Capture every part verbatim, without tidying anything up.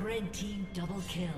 Red team double kill.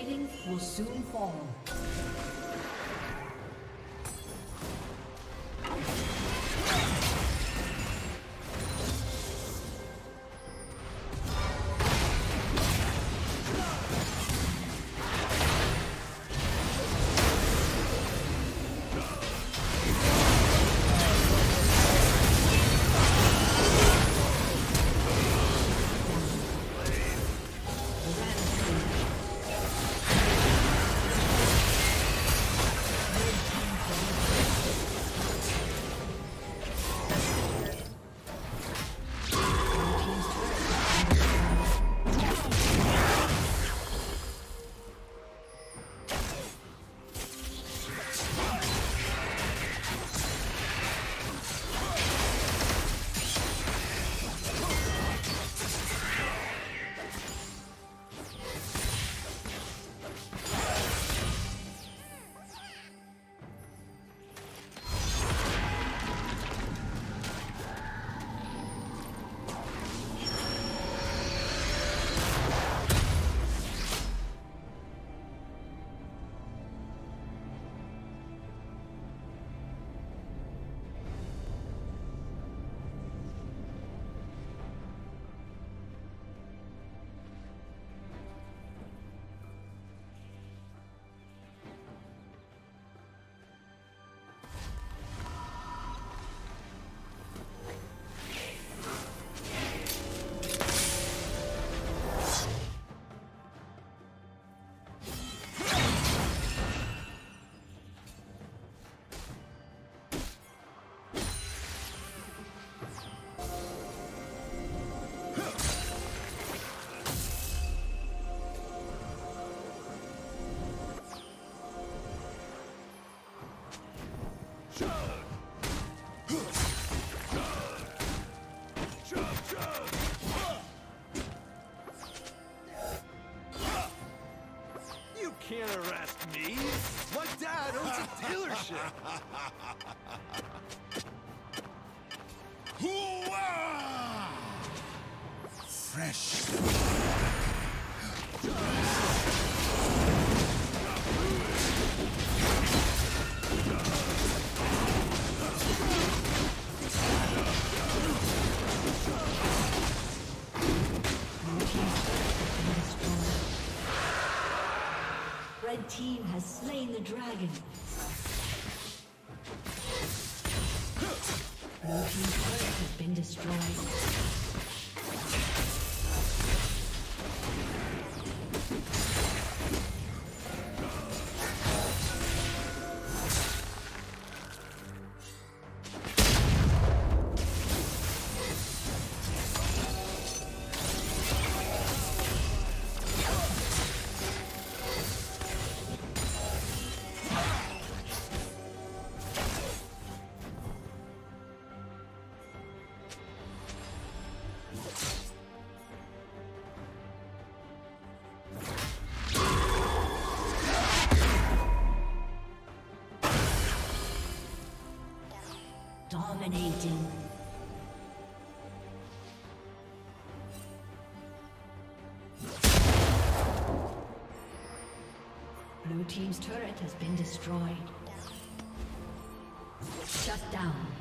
plating will soon fall. Can't arrest me. My dad owns a dealership. Fresh. Red team has slain the dragon. Blue team's turret has been destroyed. Dominating. Blue team's turret has been destroyed. Shut down.